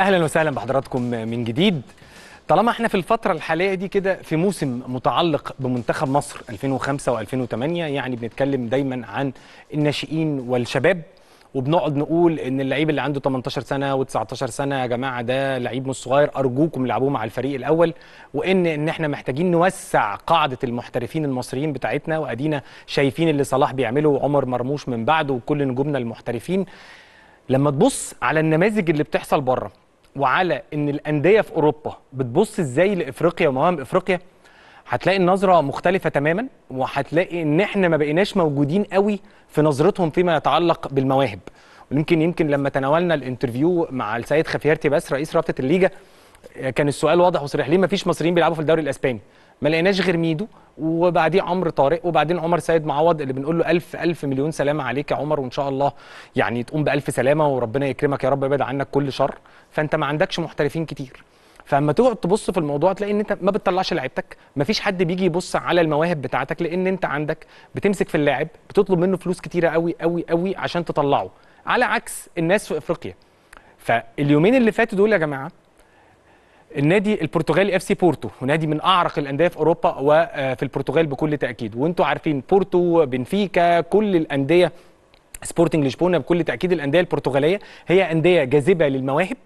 اهلا وسهلا بحضراتكم من جديد. طالما احنا في الفتره الحاليه دي كده في موسم متعلق بمنتخب مصر 2005 و2008، يعني بنتكلم دايما عن الناشئين والشباب، وبنقعد نقول ان اللعيب اللي عنده 18 سنه و19 سنه يا جماعه ده لعيب مش صغير، ارجوكم العبوه مع الفريق الاول، وان احنا محتاجين نوسع قاعده المحترفين المصريين بتاعتنا، وادينا شايفين اللي صلاح بيعمله وعمر مرموش من بعده وكل نجومنا المحترفين. لما تبص على النماذج اللي بتحصل بره وعلى ان الانديه في اوروبا بتبص ازاي لافريقيا ومواهب افريقيا، هتلاقي النظره مختلفه تماما، وهتلاقي ان احنا ما بقيناش موجودين قوي في نظرتهم فيما يتعلق بالمواهب. ويمكن لما تناولنا الانترفيو مع السيد خافيير تيباس رئيس رابطه الليجا كان السؤال واضح وصريح، ليه ما فيش مصريين بيلعبوا في الدوري الاسباني؟ ما لقيناش غير ميدو، وبعديه عمرو طارق، وبعدين عمر سيد معوض اللي بنقول له الف مليون سلامه عليك يا عمر، وان شاء الله يعني تقوم بالف سلامه وربنا يكرمك يا رب ويبعد عنك كل شر. فانت ما عندكش محترفين كتير، فاما تقعد تبص في الموضوع تلاقي ان انت ما بتطلعش لعيبتك، ما فيش حد بيجي يبص على المواهب بتاعتك، لان انت عندك بتمسك في اللاعب بتطلب منه فلوس كتيره قوي قوي قوي عشان تطلعه، على عكس الناس في افريقيا. فاليومين اللي فاتوا دول يا جماعه النادي البرتغالي اف سي بورتو، ونادي من اعرق الانديه في اوروبا وفي البرتغال بكل تاكيد، وانتم عارفين بورتو، بنفيكا، كل الانديه، سبورتنج لشبونه، بكل تاكيد الانديه البرتغاليه هي انديه جاذبه للمواهب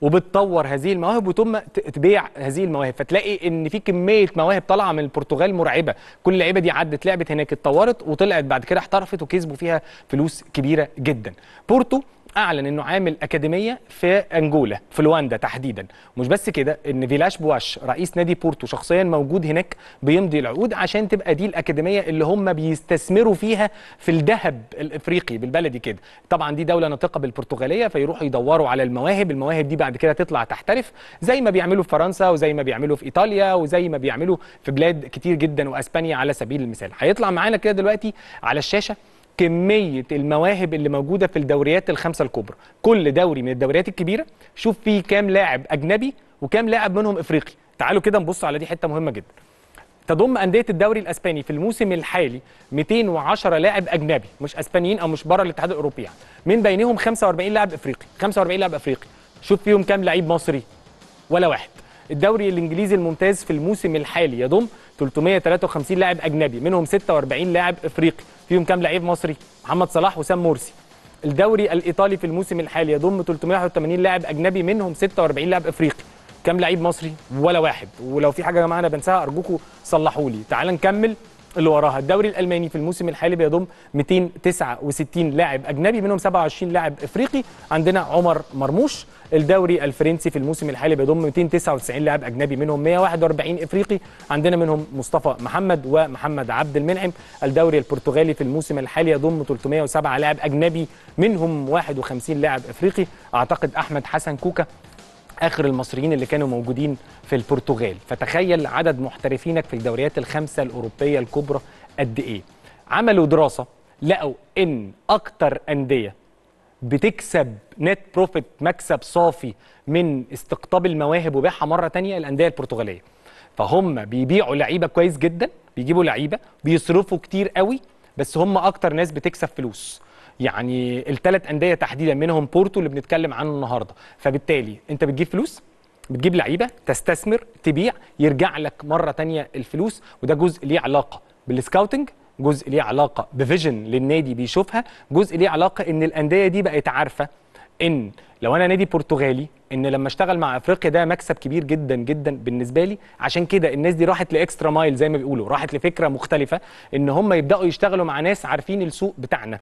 وبتطور هذه المواهب وتم تبيع هذه المواهب. فتلاقي ان في كميه مواهب طالعه من البرتغال مرعبه، كل اللعيبه دي عدت لعبت هناك اتطورت وطلعت بعد كده احترفت وكسبوا فيها فلوس كبيره جدا. بورتو اعلن انه عامل اكاديميه في انجولا، في لواندا تحديدا. مش بس كده، ان فيلاش بواش رئيس نادي بورتو شخصيا موجود هناك بيمضي العقود عشان تبقى دي الاكاديميه اللي هم بيستثمروا فيها في الذهب الافريقي بالبلدي كده. طبعا دي دوله ناطقه بالبرتغاليه، فيروحوا يدوروا على المواهب دي بعد كده تطلع تحترف زي ما بيعملوا في فرنسا، وزي ما بيعملوا في ايطاليا، وزي ما بيعملوا في بلاد كتير جدا، واسبانيا على سبيل المثال. هيطلع معانا كده دلوقتي على الشاشه كمية المواهب اللي موجودة في الدوريات الخمسة الكبرى، كل دوري من الدوريات الكبيرة شوف فيه كام لاعب أجنبي وكام لاعب منهم إفريقي. تعالوا كده نبص على دي حتة مهمة جدا. تضم أندية الدوري الأسباني في الموسم الحالي 210 لاعب أجنبي، مش أسبانيين أو مش بره الاتحاد الأوروبي يعني، من بينهم 45 لاعب إفريقي، 45 لاعب إفريقي، شوف فيهم كام لعيب مصري؟ ولا واحد. الدوري الانجليزي الممتاز في الموسم الحالي يضم 353 لاعب اجنبي، منهم 46 لاعب افريقي، فيهم كام لعيب مصري؟ محمد صلاح وسام مرسي. الدوري الايطالي في الموسم الحالي يضم 381 لاعب اجنبي، منهم 46 لاعب افريقي، كام لعيب مصري؟ ولا واحد. ولو في حاجه يا جماعه انا بنساها ارجوكم صلحوا لي. تعال نكمل اللي وراها. الدوري الالماني في الموسم الحالي بيضم 269 لاعب اجنبي، منهم 27 لاعب افريقي، عندنا عمر مرموش. الدوري الفرنسي في الموسم الحالي بيضم 299 لاعب اجنبي، منهم 141 افريقي، عندنا منهم مصطفى محمد ومحمد عبد المنعم. الدوري البرتغالي في الموسم الحالي يضم 307 لاعب اجنبي، منهم 51 لاعب افريقي، اعتقد احمد حسن كوكا آخر المصريين اللي كانوا موجودين في البرتغال. فتخيل عدد محترفينك في الدوريات الخمسة الأوروبية الكبرى قد إيه؟ عملوا دراسة لقوا إن أكتر أندية بتكسب نت بروفيت، مكسب صافي من استقطاب المواهب وبيعها مرة تانية، الأندية البرتغالية. فهم بيبيعوا لعيبة كويس جدا، بيجيبوا لعيبة، بيصرفوا كتير قوي، بس هم أكتر ناس بتكسب فلوس. يعني الثلاث انديه تحديدا منهم بورتو اللي بنتكلم عنه النهارده. فبالتالي انت بتجيب فلوس، بتجيب لعيبه، تستثمر، تبيع، يرجع لك مره ثانيه الفلوس. وده جزء ليه علاقه بالسكاوتنج، جزء ليه علاقه بفيجن للنادي بيشوفها، جزء ليه علاقه ان الانديه دي بقت عارفه ان لو انا نادي برتغالي ان لما اشتغل مع افريقيا ده مكسب كبير جدا جدا بالنسبه لي. عشان كده الناس دي راحت لاكسترا مايل زي ما بيقولوا، راحت لفكره مختلفه ان هم يبداوا يشتغلوا مع ناس عارفين السوق بتاعنا،